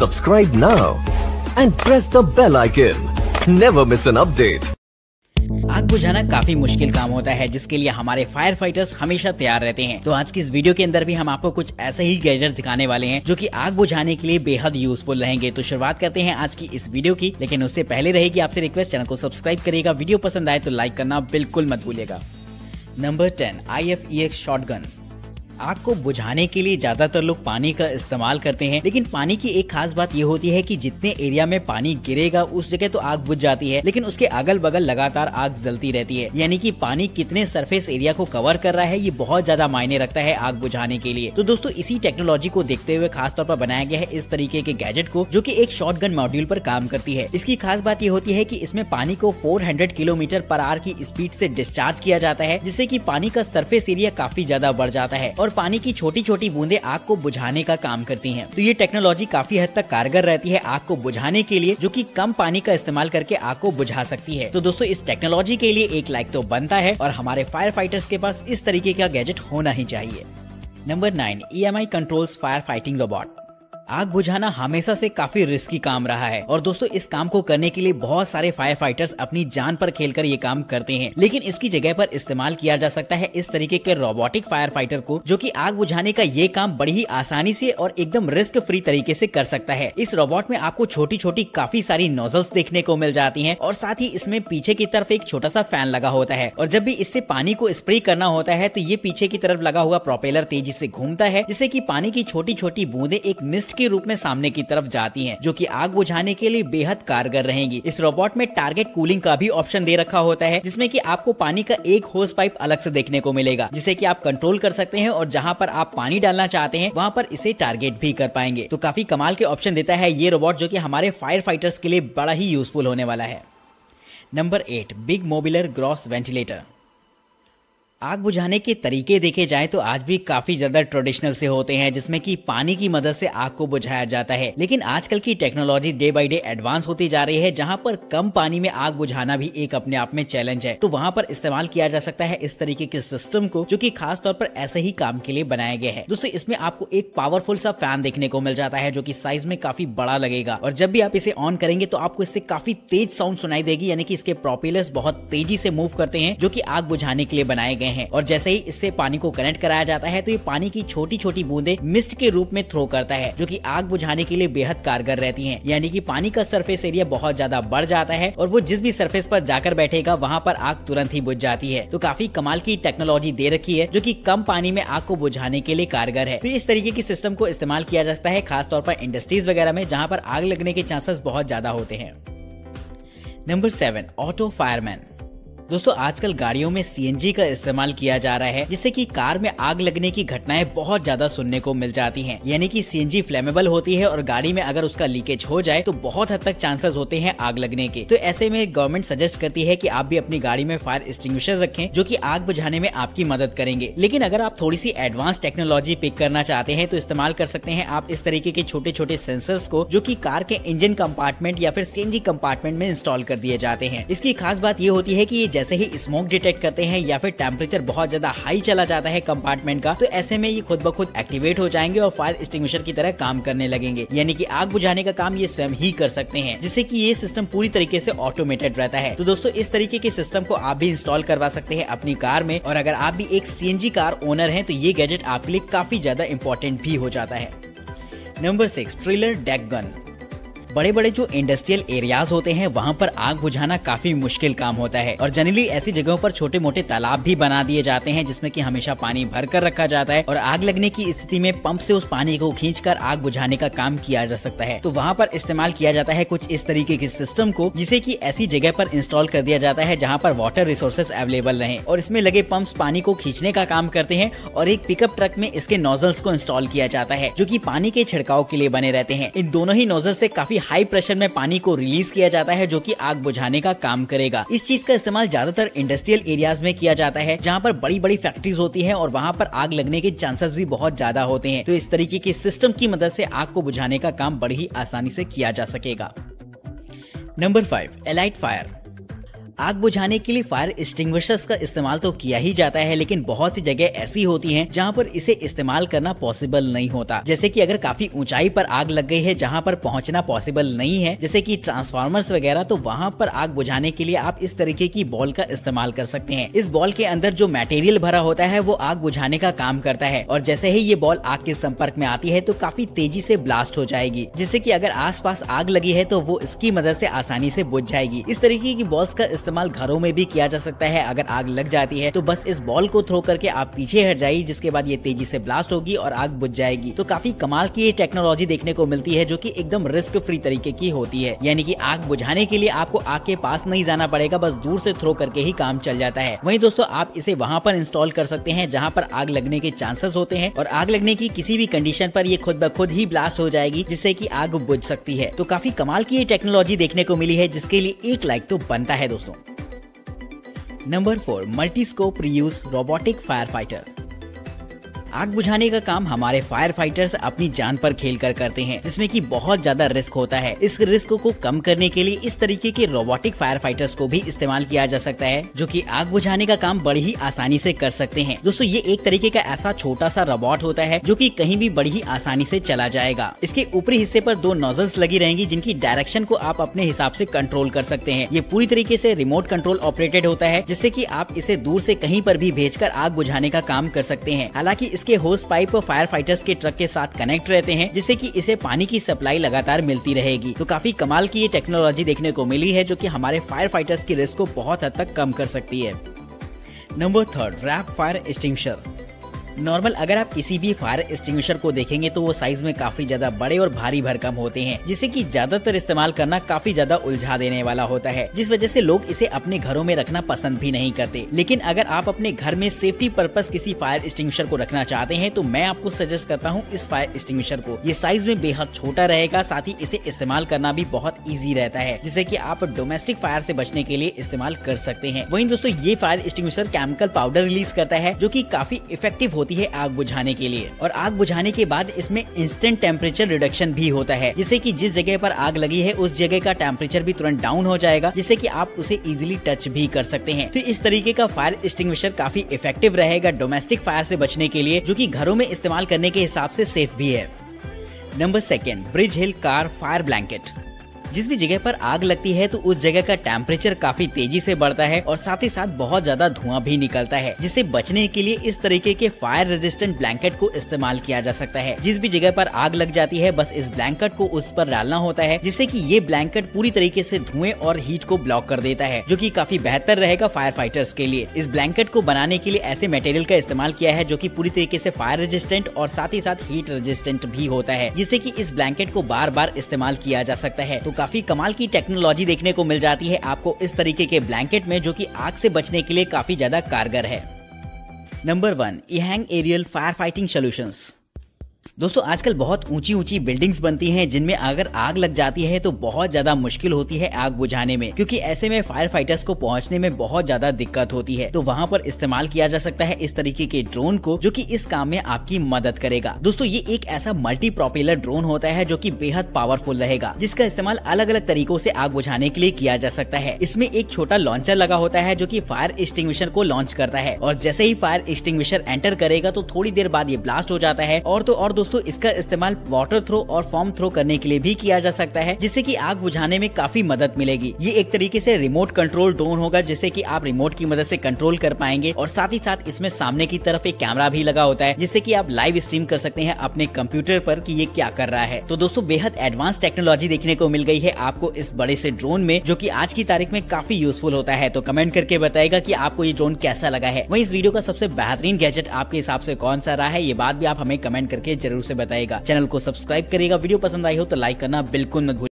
Subscribe now and press the bell icon. Never miss an update. आग बुझाना काफी मुश्किल काम होता है जिसके लिए हमारे फायर फाइटर्स हमेशा तैयार रहते हैं। तो आज की इस वीडियो के अंदर भी हम आपको कुछ ऐसे ही गैजेट्स दिखाने वाले हैं जो कि आग बुझाने के लिए बेहद यूजफुल रहेंगे। तो शुरुआत करते हैं आज की इस वीडियो की, लेकिन उससे पहले रहेगी आपसे रिक्वेस्ट, चैनल को सब्सक्राइब करिएगा, वीडियो पसंद आए तो लाइक करना बिल्कुल मत भूलिएगा। Number 10 IFEX shotgun. आग को बुझाने के लिए ज्यादातर लोग पानी का इस्तेमाल करते हैं, लेकिन पानी की एक खास बात ये होती है कि जितने एरिया में पानी गिरेगा उस जगह तो आग बुझ जाती है, लेकिन उसके अगल बगल लगातार आग जलती रहती है। यानी कि पानी कितने सरफेस एरिया को कवर कर रहा है, ये बहुत ज्यादा मायने रखता है आग बुझाने के लिए। तो दोस्तों, इसी टेक्नोलॉजी को देखते हुए खासतौर पर बनाया गया है इस तरीके के गैजेट को, जो की एक शॉटगन मॉड्यूल पर काम करती है। इसकी खास बात ये होती है की इसमें पानी को 400 किलोमीटर पर आवर की स्पीड से डिस्चार्ज किया जाता है, जिससे की पानी का सरफेस एरिया काफी ज्यादा बढ़ जाता है और पानी की छोटी छोटी बूंदे आग को बुझाने का काम करती हैं। तो ये टेक्नोलॉजी काफी हद तक कारगर रहती है आग को बुझाने के लिए, जो कि कम पानी का इस्तेमाल करके आग को बुझा सकती है। तो दोस्तों, इस टेक्नोलॉजी के लिए एक लाइक तो बनता है और हमारे फायर फाइटर्स के पास इस तरीके का गैजेट होना ही चाहिए। Number 9 EMI controls fire fighting robot. आग बुझाना हमेशा से काफी रिस्की काम रहा है और दोस्तों, इस काम को करने के लिए बहुत सारे फायर फाइटर्स अपनी जान पर खेलकर ये काम करते हैं, लेकिन इसकी जगह पर इस्तेमाल किया जा सकता है इस तरीके के रोबोटिक फायर फाइटर को, जो कि आग बुझाने का ये काम बड़ी ही आसानी से और एकदम रिस्क फ्री तरीके से कर सकता है। इस रोबोट में आपको छोटी छोटी काफी सारी नोजल्स देखने को मिल जाती है और साथ ही इसमें पीछे की तरफ एक छोटा सा फैन लगा होता है और जब भी इससे पानी को स्प्रे करना होता है तो ये पीछे की तरफ लगा हुआ प्रोपेलर तेजी से घूमता है, जिससे की पानी की छोटी छोटी बूंदे एक मिस्ट के रूप में सामने की तरफ जाती हैं, जो कि आग बुझाने के लिए बेहद कारगर रहेंगी। इस रोबोट में टारगेट कूलिंग का भी ऑप्शन दे रखा होता है, जिसमें कि आपको पानी का एक होस पाइप अलग से देखने को मिलेगा, जिसे कि आप कंट्रोल कर सकते हैं और जहां पर आप पानी डालना चाहते हैं वहां पर इसे टारगेट भी कर पाएंगे। तो काफी कमाल के ऑप्शन देता है ये रोबोट, जो कि हमारे फायर फाइटर्स के लिए बड़ा ही यूजफुल होने वाला है। Number 8 big mobiler gross ventilator. आग बुझाने के तरीके देखे जाए तो आज भी काफी ज्यादा ट्रेडिशनल से होते हैं, जिसमें कि पानी की मदद से आग को बुझाया जाता है, लेकिन आजकल की technology day by day advance होती जा रही है, जहां पर कम पानी में आग बुझाना भी एक अपने आप में चैलेंज है। तो वहां पर इस्तेमाल किया जा सकता है इस तरीके के सिस्टम को, जो कि खास तौर पर ऐसे ही काम के लिए बनाया गया है। दोस्तों, इसमें आपको एक पावरफुल सा फैन देखने को मिल जाता है, जो की साइज में काफी बड़ा लगेगा और जब भी आप इसे ऑन करेंगे तो आपको इससे काफी तेज साउंड सुनाई देगी, यानी कि इसके प्रोपेलर्स बहुत तेजी से मूव करते हैं, जो की आग बुझाने के लिए बनाए गए हैं। और जैसे ही इससे पानी को कनेक्ट कराया जाता है तो ये पानी की छोटी छोटी बूंदे मिस्ट के रूप में थ्रो करता है, जो कि आग बुझाने के लिए बेहद कारगर रहती हैं। यानी कि पानी का सरफेस एरिया बहुत ज्यादा बढ़ जाता है और वो जिस भी सरफेस पर जाकर बैठेगा वहाँ पर आग तुरंत ही बुझ जाती है। तो काफी कमाल की टेक्नोलॉजी दे रखी है, जो कि कम पानी में आग को बुझाने के लिए कारगर है। तो इस तरीके की सिस्टम को इस्तेमाल किया जा सकता है खासतौर पर इंडस्ट्रीज वगैरह में, जहाँ पर आग लगने के चांसेस बहुत ज्यादा होते हैं। Number 7 auto fireman. दोस्तों, आजकल गाड़ियों में CNG का इस्तेमाल किया जा रहा है, जिससे कि कार में आग लगने की घटनाएं बहुत ज्यादा सुनने को मिल जाती हैं। यानी कि CNG फ्लेमेबल होती है और गाड़ी में अगर उसका लीकेज हो जाए तो बहुत हद तक चांसेस होते हैं आग लगने के। तो ऐसे में गवर्नमेंट सजेस्ट करती है कि आप भी अपनी गाड़ी में फायर एक्सटिंग्विशर रखें, जो कि आग बुझाने में आपकी मदद करेंगे। लेकिन अगर आप थोड़ी सी एडवांस टेक्नोलॉजी पिक करना चाहते हैं तो इस्तेमाल कर सकते हैं आप इस तरीके के छोटे छोटे सेंसर्स को, जो कि कार के इंजन कंपार्टमेंट या फिर CNG कंपार्टमेंट में इंस्टॉल कर दिए जाते हैं। इसकी खास बात ये होती है कि जैसे ही स्मोक डिटेक्ट करते हैं या फिर टेम्परेचर बहुत ज्यादा हाई चला जाता है कंपार्टमेंट का, तो ऐसे में ये खुद ब खुद एक्टिवेट हो जाएंगे और फायर एक्सटिंग्विशर की तरह काम करने लगेंगे। यानी कि आग बुझाने का काम ये स्वयं ही कर सकते हैं, जिससे कि ये सिस्टम पूरी तरीके से ऑटोमेटेड रहता है। तो दोस्तों, इस तरीके के सिस्टम को आप भी इंस्टॉल करवा सकते हैं अपनी कार में, और अगर आप भी एक CNG कार ओनर है तो ये गैजेट आपके लिए काफी ज्यादा इम्पोर्टेंट भी हो जाता है। Number 6 trailer deck gun. बड़े बड़े जो इंडस्ट्रियल एरियाज होते हैं वहाँ पर आग बुझाना काफी मुश्किल काम होता है और जनरली ऐसी जगहों पर छोटे मोटे तालाब भी बना दिए जाते हैं, जिसमें कि हमेशा पानी भर कर रखा जाता है और आग लगने की स्थिति में पंप से उस पानी को खींचकर आग बुझाने का काम किया जा सकता है। तो वहाँ पर इस्तेमाल किया जाता है कुछ इस तरीके के सिस्टम को, जिसे की ऐसी जगह पर इंस्टॉल कर दिया जाता है जहाँ पर वाटर रिसोर्सेस अवेलेबल रहे और इसमें लगे पंप पानी को खींचने का काम करते हैं और एक पिकअप ट्रक में इसके नोजल्स को इंस्टॉल किया जाता है, जो की पानी के छिड़काव के लिए बने रहते हैं। इन दोनों ही नोजल से काफी हाई प्रेशर में पानी को रिलीज किया जाता है, जो कि आग बुझाने का काम करेगा। इस चीज का इस्तेमाल ज्यादातर इंडस्ट्रियल एरियाज में किया जाता है, जहां पर बड़ी बड़ी फैक्ट्रीज होती हैं और वहां पर आग लगने के चांसेस भी बहुत ज्यादा होते हैं। तो इस तरीके के सिस्टम की मदद से आग को बुझाने का काम बड़ी ही आसानी से किया जा सकेगा। Number 5 elite fire. आग बुझाने के लिए फायर एक्सटिंग्विशर्स का इस्तेमाल तो किया ही जाता है, लेकिन बहुत सी जगह ऐसी होती हैं जहां पर इसे इस्तेमाल करना पॉसिबल नहीं होता। जैसे कि अगर काफी ऊंचाई पर आग लग गई है जहां पर पहुंचना पॉसिबल नहीं है, जैसे कि ट्रांसफार्मर्स वगैरह, तो वहां पर आग बुझाने के लिए आप इस तरीके की बॉल का इस्तेमाल कर सकते हैं। इस बॉल के अंदर जो मटेरियल भरा होता है वो आग बुझाने का काम करता है, और जैसे ही ये बॉल आग के संपर्क में आती है तो काफी तेजी से ब्लास्ट हो जाएगी, जिससे कि अगर आसपास आग लगी है तो वो इसकी मदद से आसानी से बुझ जाएगी। इस तरीके की बॉल्स का इस्तेमाल घरों में भी किया जा सकता है। अगर आग लग जाती है तो बस इस बॉल को थ्रो करके आप पीछे हट जाइए, जिसके बाद ये तेजी से ब्लास्ट होगी और आग बुझ जाएगी। तो काफी कमाल की ये टेक्नोलॉजी देखने को मिलती है, जो कि एकदम रिस्क फ्री तरीके की होती है, यानी कि आग बुझाने के लिए आपको आग के पास नहीं जाना पड़ेगा, बस दूर से थ्रो करके ही काम चल जाता है। वहीं दोस्तों आप इसे वहाँ पर इंस्टॉल कर सकते हैं जहाँ पर आग लगने के चांसेस होते हैं, और आग लगने की किसी भी कंडीशन पर ये खुद ब खुद ही ब्लास्ट हो जाएगी, जिससे कि आग बुझ सकती है। तो काफी कमाल की ये टेक्नोलॉजी देखने को मिली है, जिसके लिए एक लाइक तो बनता है दोस्तों। Number 4, multiscope reuse robotic fire fighter. आग बुझाने का काम हमारे फायर फाइटर्स अपनी जान पर खेलकर करते हैं, जिसमें कि बहुत ज्यादा रिस्क होता है। इस रिस्क को कम करने के लिए इस तरीके के रोबोटिक फायर फाइटर्स को भी इस्तेमाल किया जा सकता है, जो कि आग बुझाने का काम बड़ी ही आसानी से कर सकते हैं। दोस्तों ये एक तरीके का ऐसा छोटा सा रोबोट होता है जो कि कहीं भी बड़ी ही आसानी से चला जाएगा। इसके ऊपरी हिस्से पर 2 नोजल्स लगी रहेंगी, जिनकी डायरेक्शन को आप अपने हिसाब से कंट्रोल कर सकते हैं। ये पूरी तरीके से रिमोट कंट्रोल ऑपरेटेड होता है, जिससे कि आप इसे दूर से कहीं पर भी भेजकर आग बुझाने का काम कर सकते हैं। हालांकि इसके होस पाइप फायर फाइटर्स के ट्रक के साथ कनेक्ट रहते हैं, जिससे कि इसे पानी की सप्लाई लगातार मिलती रहेगी। तो काफी कमाल की ये टेक्नोलॉजी देखने को मिली है, जो कि हमारे फायर फाइटर्स की रिस्क को बहुत हद तक कम कर सकती है। Number 3, wrap fire extinguisher. Normal अगर आप किसी भी फायर एक्सटिंग्विशर को देखेंगे तो वो साइज में काफी ज्यादा बड़े और भारी भरकम होते हैं, जिसे कि ज्यादातर इस्तेमाल करना काफी ज्यादा उलझा देने वाला होता है, जिस वजह से लोग इसे अपने घरों में रखना पसंद भी नहीं करते। लेकिन अगर आप अपने घर में सेफ्टी पर्पस किसी फायर एक्सटिंग्विशर को रखना चाहते हैं तो मैं आपको सजेस्ट करता हूँ इस फायर एक्सटिंग्विशर को। ये साइज में बेहद छोटा रहेगा, साथ ही इसे इस्तेमाल करना भी बहुत ईजी रहता है, जिसे की आप डोमेस्टिक फायर से बचने के लिए इस्तेमाल कर सकते हैं। वहीं दोस्तों ये fire extinguisher chemical powder release करता है, जो की काफी इफेक्टिव है आग बुझाने के लिए, और आग बुझाने के बाद इसमें इंस्टेंट टेम्परेचर रिडक्शन भी होता है, जिससे कि जिस जगह पर आग लगी है उस जगह का टेम्परेचर भी तुरंत डाउन हो जाएगा, जिससे कि आप उसे इजीली टच भी कर सकते हैं। तो इस तरीके का फायर एक्सटिंग्विशर काफी इफेक्टिव रहेगा डोमेस्टिक फायर से बचने के लिए, जो कि घरों में इस्तेमाल करने के हिसाब से सेफ भी है। Number 2, bridge hill car fire blanket. जिस भी जगह पर आग लगती है तो उस जगह का टेम्परेचर काफी तेजी से बढ़ता है, और साथ ही साथ बहुत ज्यादा धुआं भी निकलता है, जिसे बचने के लिए इस तरीके के फायर रेजिस्टेंट ब्लैंकेट को इस्तेमाल किया जा सकता है। जिस भी जगह पर आग लग जाती है बस इस ब्लैंकेट को उस पर डालना होता है, जिससे कि ये ब्लैंकेट पूरी तरीके से धुएं और हीट को ब्लॉक कर देता है, जो कि काफी बेहतर रहेगा फायर फाइटर्स के लिए। इस ब्लैंकेट को बनाने के लिए ऐसे मटेरियल का इस्तेमाल किया है जो कि पूरी तरीके से फायर रेजिस्टेंट और साथ ही साथ हीट रेजिस्टेंट भी होता है, जिससे कि इस ब्लैंकेट को बार बार इस्तेमाल किया जा सकता है। काफी कमाल की टेक्नोलॉजी देखने को मिल जाती है आपको इस तरीके के ब्लैंकेट में, जो कि आग से बचने के लिए काफी ज्यादा कारगर है। Number 1, EHang aerial fire fighting solutions. दोस्तों आजकल बहुत ऊंची ऊंची बिल्डिंग्स बनती हैं, जिनमें अगर आग लग जाती है तो बहुत ज्यादा मुश्किल होती है आग बुझाने में, क्योंकि ऐसे में फायर फाइटर्स को पहुंचने में बहुत ज्यादा दिक्कत होती है। तो वहां पर इस्तेमाल किया जा सकता है इस तरीके के ड्रोन को, जो कि इस काम में आपकी मदद करेगा। दोस्तों ये एक ऐसा मल्टी प्रोपेलर ड्रोन होता है जो कि बेहद पावरफुल रहेगा, जिसका इस्तेमाल अलग अलग तरीकों से आग बुझाने के लिए किया जा सकता है। इसमें एक छोटा लॉन्चर लगा होता है जो की फायर एक्सटिंग्विशर को लॉन्च करता है, और जैसे ही फायर एक्सटिंग्विशर एंटर करेगा तो थोड़ी देर बाद ये ब्लास्ट हो जाता है। और तो और दोस्तों इसका इस्तेमाल वाटर थ्रो और फॉर्म थ्रो करने के लिए भी किया जा सकता है, जिससे कि आग बुझाने में काफी मदद मिलेगी। ये एक तरीके से रिमोट कंट्रोल ड्रोन होगा, जिससे कि आप रिमोट की मदद से कंट्रोल कर पाएंगे, और साथ ही साथ इसमें सामने की तरफ एक कैमरा भी लगा होता है, जिससे कि आप लाइव स्ट्रीम कर सकते हैं अपने कंप्यूटर पर कि ये क्या कर रहा है। तो दोस्तों बेहद एडवांस टेक्नोलॉजी देखने को मिल गई है आपको इस बड़े से ड्रोन में, जो कि आज की तारीख में काफी यूजफुल होता है। तो कमेंट करके बताएगा कि आपको ये ड्रोन कैसा लगा है। वहीं इस वीडियो का सबसे बेहतरीन गैजेट आपके हिसाब से कौन सा रहा है, ये बात भी आप हमें कमेंट करके जरूर से बताएगा। चैनल को सब्सक्राइब करिएगा। वीडियो पसंद आई हो तो लाइक करना बिल्कुल मत भूलिएगा।